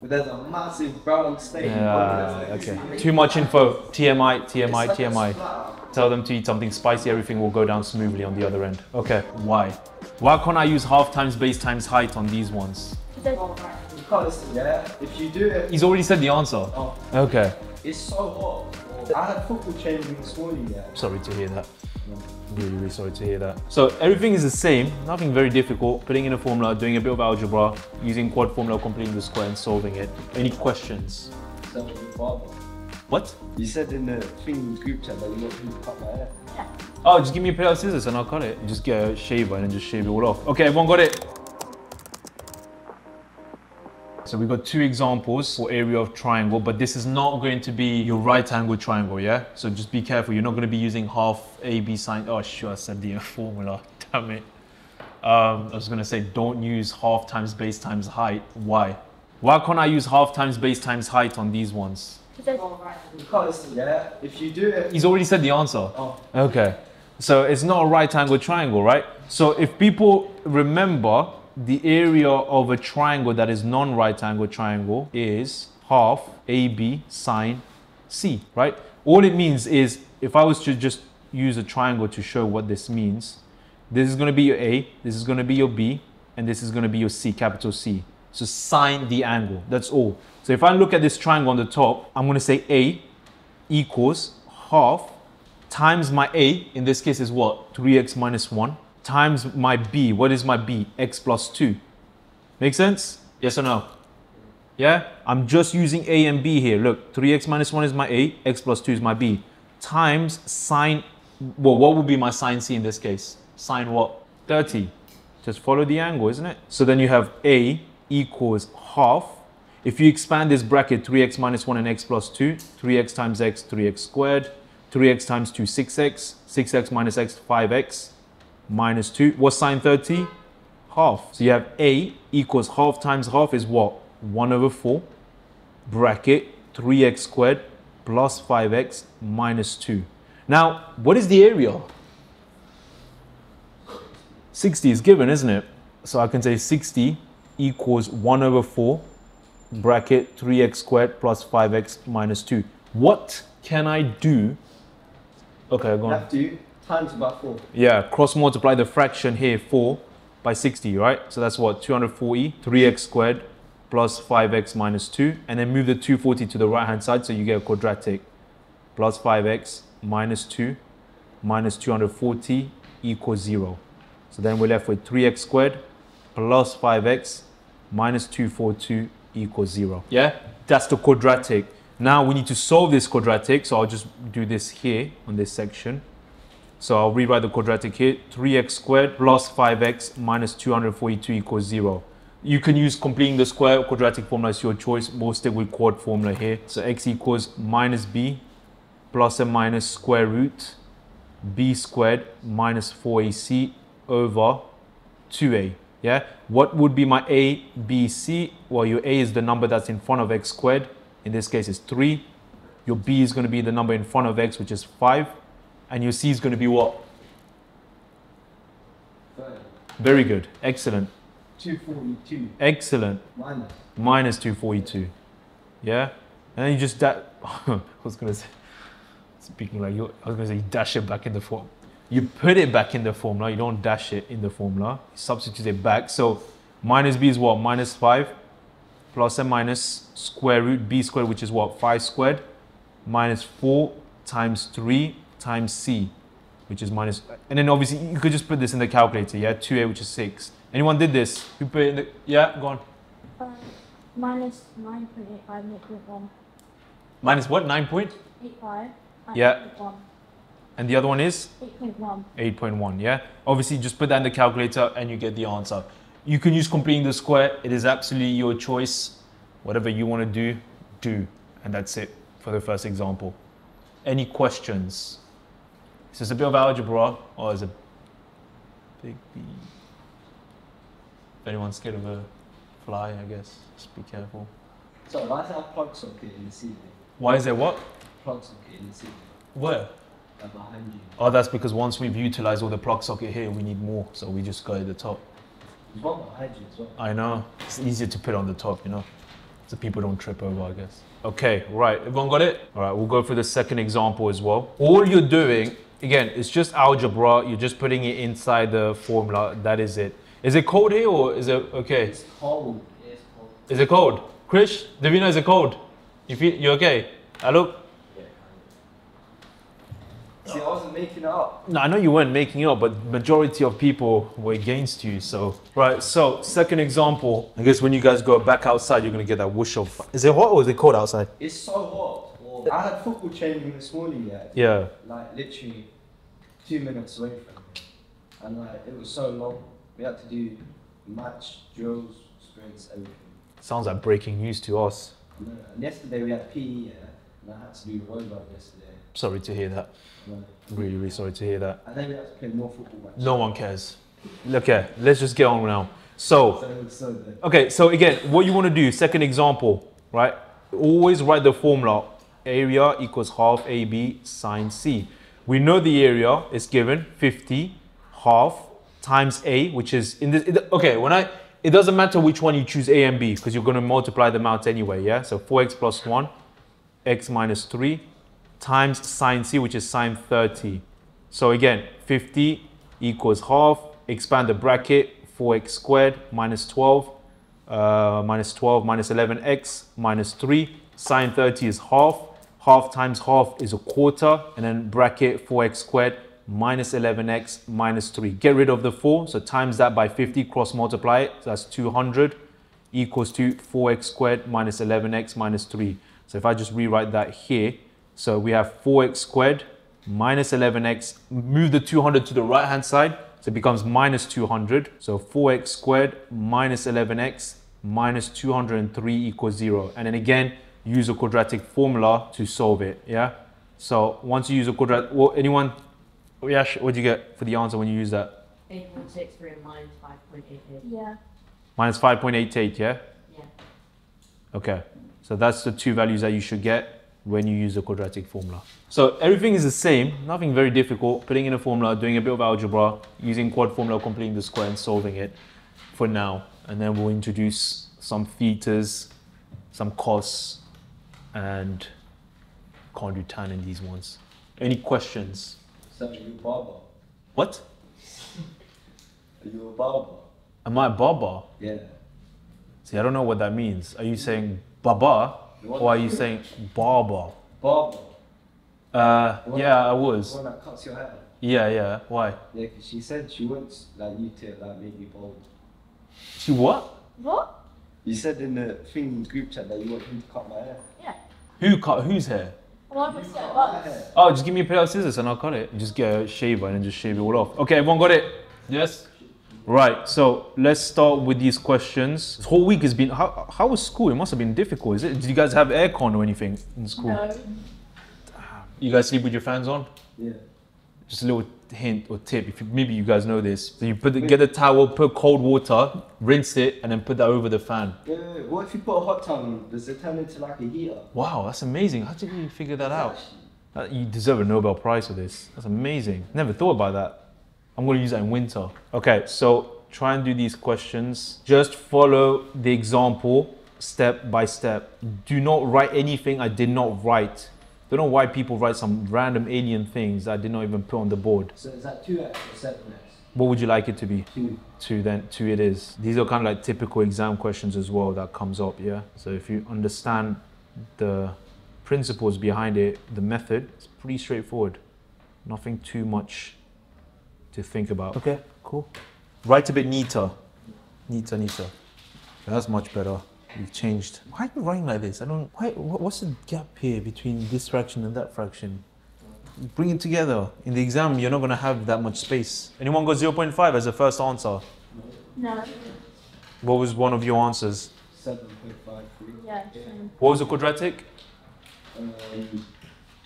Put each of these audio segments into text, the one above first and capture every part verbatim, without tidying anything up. But there's a massive brown stain. Yeah, okay. Too much info. T M I, T M I, T M I. Tell them to eat something spicy, everything will go down smoothly on the other end. Okay, why? Why can't I use half times base times height on these ones? Because, yeah, if you do it... He's already said the answer. Oh. Okay. It's so hot. I had football changing this morning, yeah. Sorry to hear that. Really, really sorry to hear that. So everything is the same, nothing very difficult. Putting in a formula, doing a bit of algebra, using quad formula, completing the square and solving it. Any questions? So what? You said in the thing group chat that you want people to cut my hair. Yeah. Oh, just give me a pair of scissors and I'll cut it. You just get a shaver and then just shave it all off. Okay, everyone got it? So we've got two examples for area of triangle, but this is not going to be your right angle triangle, yeah? So just be careful, you're not going to be using half A B sine. Oh, sure, I said the formula, damn it. Um, I was going to say don't use half times base times height. Why? Why can't I use half times base times height on these ones? Because, yeah, if you do it... He's already said the answer. Oh. Okay. So it's not a right angle triangle, right? So if people remember, the area of a triangle that is non-right angle triangle is half A B sine C, right? All it means is, if I was to just use a triangle to show what this means, this is going to be your A, this is going to be your B, and this is going to be your C, capital C. So sine the angle, that's all. So if I look at this triangle on the top, I'm going to say A equals half times my A, in this case is what? three x minus one. Times my B. What is my B? X plus two. Make sense? Yes or no? Yeah? I'm just using A and B here. Look, three x minus one is my A, X plus two is my B. Times sine, well, what would be my sine C in this case? Sine what? thirty. Just follow the angle, isn't it? So then you have A equals half. If you expand this bracket, three x minus one and X plus two, three x times X, three x squared, three x times two, six x, six x minus X, five x. Minus two. What's sine thirty? Half. So you have A equals half times half is what? one over four, bracket, three x squared plus five x minus two. Now, what is the area? sixty is given, isn't it? So I can say sixty equals one over four, bracket, three x squared plus five x minus two. What can I do? Okay, go on. Times by four. Yeah, cross multiply the fraction here, four, by sixty, right? So that's what, two hundred forty, three x squared plus five x minus two, and then move the two hundred forty to the right-hand side, so you get a quadratic. Plus five x minus two minus two hundred forty equals zero. So then we're left with three x squared plus five x minus two hundred forty-two equals zero. Yeah? That's the quadratic. Now we need to solve this quadratic, so I'll just do this here on this section. So I'll rewrite the quadratic here, three x squared plus five x minus two hundred forty-two equals zero. You can use completing the square or quadratic formula as your choice. We'll stick with quad formula here. So x equals minus b plus and minus square root b squared minus four a c over two a. Yeah? What would be my a, b, c? Well, your a is the number that's in front of x squared. In this case, it's three. Your b is going to be the number in front of x, which is five. And your C is going to be what? Thirty. Very good. Excellent. two hundred forty-two. Excellent. Minus. Minus two hundred forty-two. Yeah? And then you just dash... I was going to say... Speaking like you... I was going to say you dash it back in the form. You put it back in the formula. You don't dash it in the formula. You substitute it back. So minus B is what? Minus five. Plus and minus square root B squared, which is what? five squared. Minus four times three. Times C, which is minus, and then obviously you could just put this in the calculator, yeah, two a, which is six. Anyone did this? Who put it in the, yeah, go on. Uh, minus nine point eight five, minus what, nine point eight five? Yeah. eight point one. And the other one is? eight point one. eight point one, yeah. Obviously, just put that in the calculator and you get the answer. You can use completing the square. It is absolutely your choice. Whatever you want to do, do. And that's it for the first example. Any questions? So it's a bit of algebra, or is it big B? If anyone's scared of a fly, I guess, just be careful. So why is there a plug socket in the ceiling? Why is there what? Plug socket in the ceiling. Where? Like behind you. Oh, that's because once we've utilised all the plug socket here, we need more, so we just go at the top. There's one behind you as well. I know. It's easier to put on the top, you know. so people don't trip over, I guess. Okay, right, everyone got it? All right, we'll go through the second example as well. All you're doing, again, it's just algebra. You're just putting it inside the formula. That is it. Is it cold here or is it okay? It's cold. It is cold. Is it cold? Krish, Davina, is it cold? You feel, you okay? Hello? See, I wasn't making it up. No, I know you weren't making it up, but majority of people were against you, so. Right, so second example. I guess when you guys go back outside, you're going to get that whoosh of... Is it hot or is it cold outside? It's so hot. Well, I had football training this morning, yeah. Yeah. Like, literally two minutes away from me. And like, it was so long. We had to do match, drills, sprints, everything. Sounds like breaking news to us. And then, and yesterday we had P E, yeah, and I had to do rollout yesterday. Sorry to hear that. No. Really, really sorry to hear that. I think we have to play more football match. No one cares. Okay, let's just get on now. So, okay, so again, what you want to do, second example, right? Always write the formula. Area equals half A B sine C. We know the area is given fifty, half, times A, which is in this, it, okay, when I, it doesn't matter which one you choose, A and B, because you're going to multiply them out anyway, yeah? So four x plus one, x minus three, times sine C, which is sine thirty. So again, fifty equals half, expand the bracket, four x squared minus twelve, uh, minus twelve, minus eleven x, minus three, sine thirty is half, half times half is a quarter, and then bracket four x squared minus eleven x minus three. Get rid of the four, so times that by fifty, cross multiply it, so that's two hundred equals to four x squared minus eleven x minus three. So if I just rewrite that here, so we have four x squared minus eleven x, move the two hundred to the right hand side, so it becomes minus two hundred. So four x squared minus eleven x minus two hundred three equals zero. And then again, use a quadratic formula to solve it, yeah? So once you use a quadratic, well, anyone, Yash, what do you get for the answer when you use that? eight point six three minus five point eight eight. Yeah. Minus five point eight eight, yeah? Yeah. Okay, so that's the two values that you should get when you use the quadratic formula. So everything is the same, nothing very difficult, putting in a formula, doing a bit of algebra, using quad formula, completing the square and solving it for now. And then we'll introduce some thetas, some cos, and can't do tan in these ones. Any questions? So you're a barber. What? Are you a barber? Am I a barber? Yeah. See, I don't know what that means. Are you saying baba? Or are you saying barber? Barber? Uh, yeah, that, I was. The one that cuts your hair? Yeah, yeah. Why? Yeah, because she said she wants like, you to like, make me bald. She what? What? You said in the thing group chat that you want him to cut my hair. Yeah. Who cut whose hair? Well, I cut hair. Oh, just give me a pair of scissors and I'll cut it. Just get a shaver and then just shave it all off. Okay, everyone got it? Yes? Right, so let's start with these questions. This whole week has been, how, how was school? It must have been difficult, is it? Did you guys have aircon or anything in school? No. You guys sleep with your fans on? Yeah. Just a little hint or tip, if you, maybe you guys know this. So you put the, get a towel, put cold water, rinse it, and then put that over the fan. Yeah, what if you put a hot towel on? Does it turn into like a heater? Wow, that's amazing. How did you figure that out? You deserve a Nobel Prize for this. That's amazing. Never thought about that. I'm going to use that in winter. Okay, so try and do these questions. Just follow the example step by step. Do not write anything I did not write. Don't know why people write some random alien things that I did not even put on the board. So is that two x or seven x? What would you like it to be? Two. Two then, two it is. These are kind of like typical exam questions as well that comes up, yeah? So if you understand the principles behind it, the method, it's pretty straightforward. Nothing too much to think about. Okay, cool. Write a bit neater. Neater, neater. That's much better. We've changed. Why are you writing like this? I don't... Why, what's the gap here between this fraction and that fraction? Bring it together. In the exam, you're not going to have that much space. Anyone got zero point five as a first answer? No. What was one of your answers? seven point five three. Yeah, yeah. What was the quadratic? Um,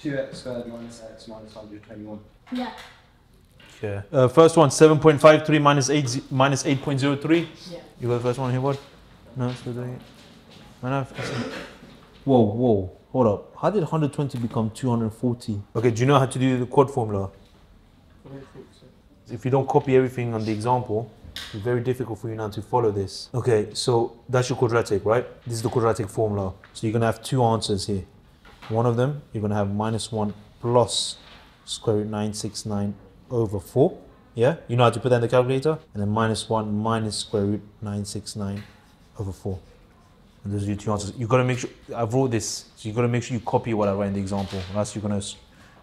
two x squared minus x minus one hundred twenty-one. Yeah. Yeah. Uh, first one, seven point five three minus eight, minus eight point zero three. Yeah. You got the first one here, what? No, still doing it. Whoa, whoa, hold up. How did one hundred twenty become two hundred forty? Okay, do you know how to do the quad formula? If you don't copy everything on the example, Very difficult for you now to follow this. Okay, so that's your quadratic, right? This is the quadratic formula. So you're gonna have two answers here. One of them, you're gonna have minus one plus square root nine six nine over four. Yeah, you know how to put that in the calculator. And then minus one minus square root nine six nine over four. And those are your two answers. You've got to make sure, I wrote this, so you've got to make sure you copy what I write in the example. Or else you're gonna,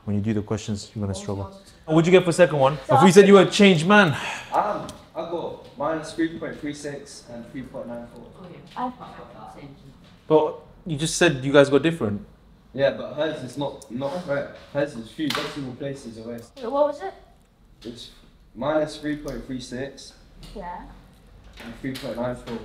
when you do the questions, you're gonna struggle. What'd you get for the second one? If we said you were a changed man. Um, I got minus three point three six and three point nine four. Okay, I thought that. But you just said you guys got different. Yeah, but hers is not not correct. Hers is few decimal places away. What was it? It's minus three point three six. Yeah. And three point nine four.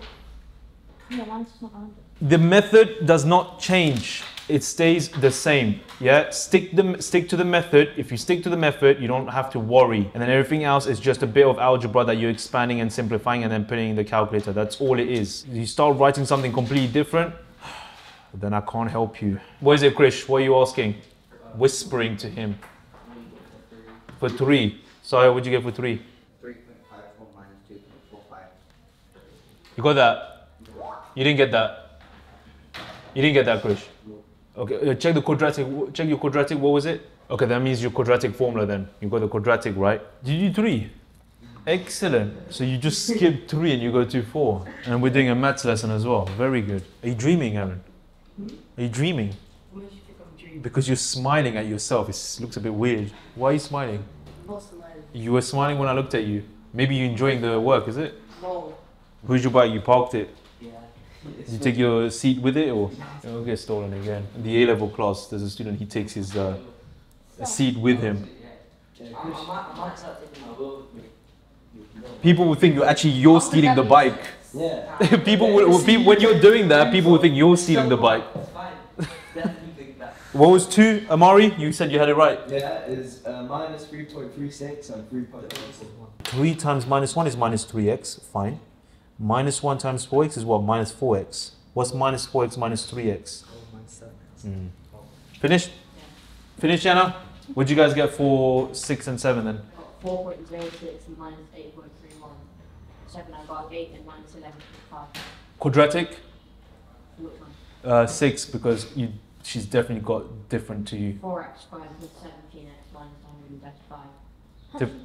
No, mine's not one hundred. The method does not change. It stays the same. Yeah, stick the stick to the method. If you stick to the method, you don't have to worry. And then everything else is just a bit of algebra that you're expanding and simplifying and then putting in the calculator. That's all it is. You start writing something completely different, then I can't help you. What is it, Krish? What are you asking? Whispering to him. For three. Sorry, what'd you get for three? three point five four minus two point four five. You got that? You didn't get that. You didn't get that, Krish. Okay, check the quadratic. Check your quadratic. What was it? Okay, that means your quadratic formula then. You got the quadratic, right? Did you do three? Excellent. So you just skipped three and you go to four. And we're doing a maths lesson as well. Very good. Are you dreaming, Aaron? Are you dreaming? Why do you think I'm dreaming? Because you're smiling at yourself. It looks a bit weird. Why are you smiling? I'm not smiling. You were smiling when I looked at you. Maybe you're enjoying the work, is it? No. Who's your bike? You parked it. Did you take your seat with it, or it'll get stolen again? In the A level class, there's a student, he takes his uh, seat with him. People will think you're actually you're stealing the bike. People will, when you're doing that, people will think you're stealing the bike. What was two, Amari? You said you had it right. Yeah, it's uh, minus three point three six and three point four one. Three times minus one is minus three x. Fine. Minus one times four x is what? Minus four x. What's minus four x minus three x? Oh, minus seven x. Mm. Finished? Yeah. Finished, Anna? What'd you guys get for six and seven then? four point zero six and minus eight point three one. seven, I got eight and minus eleven point five. Quadratic? Which one? Uh, six, because you, she's definitely got different to you. four x, five, and seventeen x, minus one hundred thirty-five. one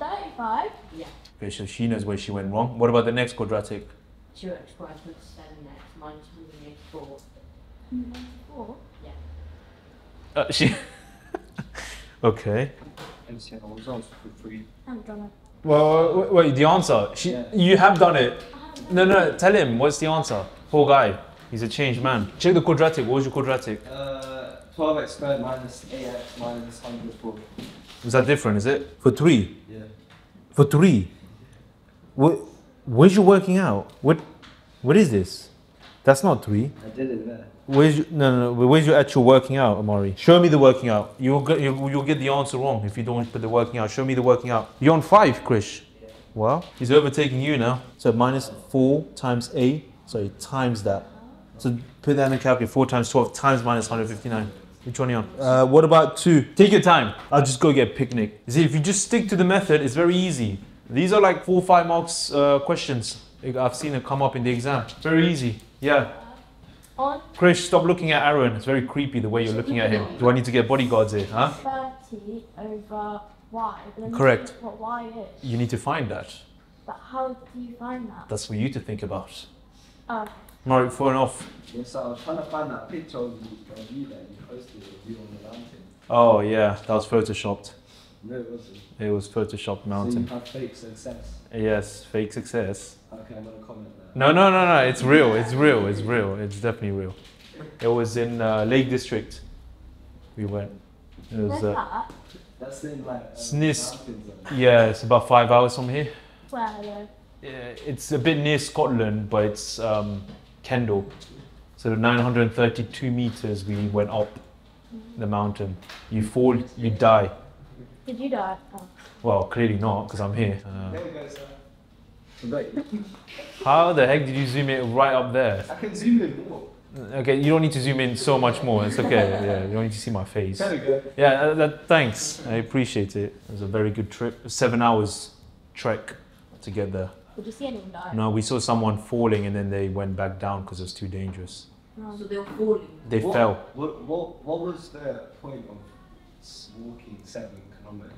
hundred thirty-five? Yeah. Okay, so she knows where she went wrong. What about the next quadratic? two x squared plus seven x minus one hundred eighty-four. ninety-four? Yeah. Uh, she... Okay. I'm done. Well, wait, wait, the answer. She, yeah. You have done it. No, no, tell him. What's the answer? Poor guy. He's a changed man. Check the quadratic. What was your quadratic? Uh, twelve x squared minus eight x minus one hundred four. Is that different, is it? For three? Yeah. For three? What? Where's your working out? What what is this? That's not three. I did it there. Where's your, no, no, no, where's your actual working out, Amari? Show me the working out. You'll get, you'll, you'll get the answer wrong if you don't put the working out. Show me the working out. You're on five, Krish. Yeah. Well, he's overtaking you now. So minus four times eight, sorry, times that. So put that in the calculator, four times twelve times minus one hundred fifty-nine. Which one are you on? Uh, what about two? Take your time. I'll just go get a picnic. See, if you just stick to the method, it's very easy. These are like four, five marks uh, questions. I've seen it come up in the exam. Very easy. Yeah. On. Krish, stop looking at Aaron. It's very creepy the way you're looking at him. Do I need to get bodyguards here, huh? thirty over y. Correct. What y is. You need to find that. But how do you find that? That's for you to think about. Uh, Mark, phone off. Yes, I was trying to find that picture of you that you posted of you on the mountain. Oh yeah, that was photoshopped. No, it wasn't. It was photoshopped mountain. So you had fake success. Yes, fake success. Okay, I'm gonna comment that. No, no, no, no, it's real, it's real, it's real, it's definitely real. It was in uh, Lake District. We went. It was, uh, That's in like... Uh, S N I S. Yeah, it's about five hours from here. Wow. Yeah, it's a bit near Scotland, but it's um, Kendal. So nine hundred thirty-two meters we went up the mountain. You fall, you die. Did you die? Oh. Well, clearly not, because I'm here. Uh, there we go, sir. How the heck did you zoom it right up there? I can zoom in more. Okay, you don't need to zoom in so much more. It's okay. Yeah, you don't need to see my face. There we go. Yeah, uh, that, thanks. I appreciate it. It was a very good trip. Seven hours trek to get there. Did you see anyone die? No, we saw someone falling and then they went back down because it was too dangerous. Oh. So they were falling? They what, fell. What, what, what was the point of walking seven kilometers?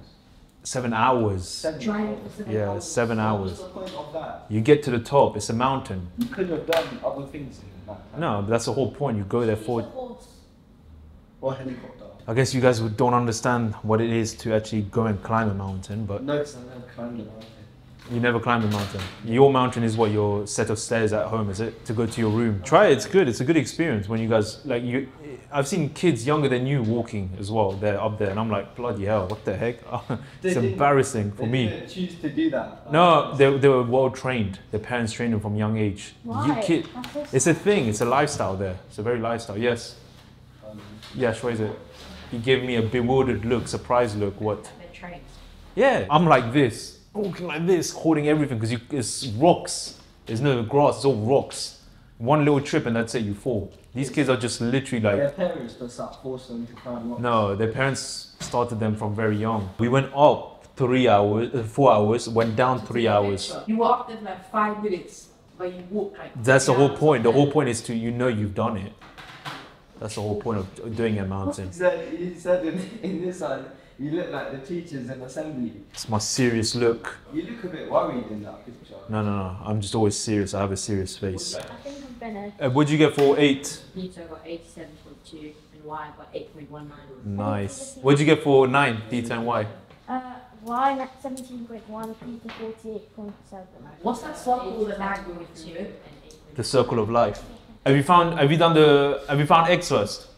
Seven hours. Seven hours. Seven yeah, hours. seven what hours. What's the point of that? You get to the top, it's a mountain. You could have done other things in that time. No, that's the whole point. You go there for... Or helicopter. I guess you guys don't understand what it is to actually go and climb a mountain, but... No, because I never climbed a mountain. You never climbed a mountain. Your mountain is what, your set of stairs at home, is it? To go to your room. Try it, it's good. It's a good experience when you guys, like you... I've seen kids younger than you walking as well. They're up there and I'm like, bloody hell, what the heck? It's embarrassing for me. They didn't choose to do that. No, they, they were well trained. Their parents trained them from young age. Why? You kid, it's a thing. It's a lifestyle there. It's a very lifestyle. Yes. Yeah, sure is it. He gave me a bewildered look, surprised look. What? Yeah, I'm like this, walking like this, holding everything because it's rocks. There's no grass, it's all rocks. One little trip and that's it, you fall. These kids are just literally like... Their parents just forced them to climb rocks. No, their parents started them from very young. We went up three hours, four hours, went down three hours. You walked in like five minutes, but you walked like... That's the whole point. The whole point is to, you know, you've done it. That's the whole point of doing a mountain. You said, you said in, in this side, you look like the teachers in assembly. It's my serious look. You look a bit worried in that picture. No, no, no. I'm just always serious. I have a serious face. I think I'm better. Uh, what did you get for eight? Peter got eighty-seven point two and Y got eight point one nine. Nice. What did you get for nine, Peter and Y? Uh, Y at seventeen point one, Peter forty-eight point seven. What's that circle that I go to? The circle of life. Have you found? Have you done the? Have you found X first?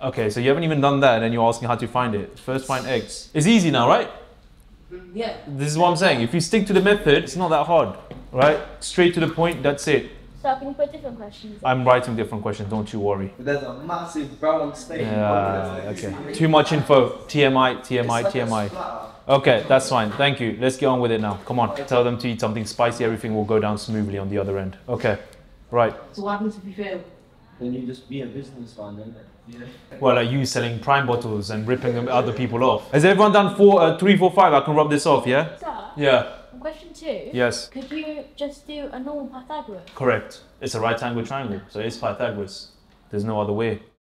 Okay, so you haven't even done that, and you're asking how to find it. First, find X. It's easy now, right? Yeah. This is what I'm saying. If you stick to the method, it's not that hard, right? Straight to the point. That's it. So I can put different questions. I'm writing different questions. Don't you worry. But there's a massive brown stain. Yeah. Okay. Too much info. T M I. T M I. T M I. Okay, that's fine. Thank you. Let's get on with it now. Come on. Tell them to eat something spicy. Everything will go down smoothly on the other end. Okay. Right. So what happens if you fail? Then you just be a businessman, don't you? Yeah. Well, like you selling prime bottles and ripping them, other people off. Has everyone done four, uh, three, four, five? I can rub this off, yeah? Sir? Yeah. Question two. Yes. Could you just do a normal Pythagoras? Correct. It's a right angle triangle, so it's Pythagoras. There's no other way.